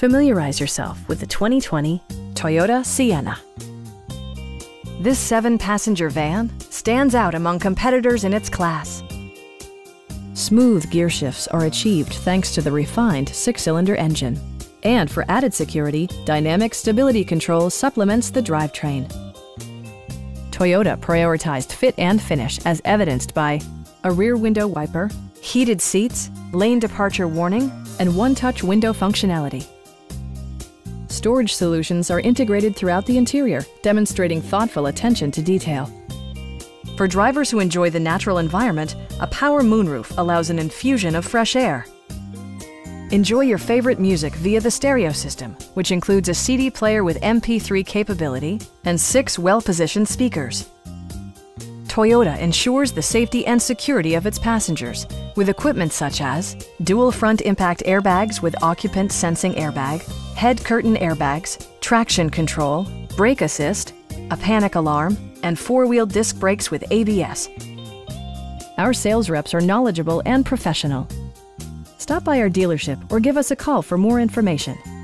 familiarize yourself with the 2020 Toyota Sienna. This 7-passenger van stands out among competitors in its class. Smooth gear shifts are achieved thanks to the refined 6-cylinder engine. And for added security, dynamic stability control supplements the drivetrain. Toyota prioritized fit and finish as evidenced by a rear window wiper, heated seats, lane departure warning, and one-touch window functionality. Storage solutions are integrated throughout the interior, demonstrating thoughtful attention to detail. For drivers who enjoy the natural environment, a power moonroof allows an infusion of fresh air. Enjoy your favorite music via the stereo system, which includes a CD player with MP3 capability and 6 well-positioned speakers. Toyota ensures the safety and security of its passengers with equipment such as dual front impact airbags with occupant sensing airbag, head curtain airbags, traction control, brake assist, a panic alarm, and 4-wheel disc brakes with ABS. Our sales reps are knowledgeable and professional. Stop by our dealership or give us a call for more information.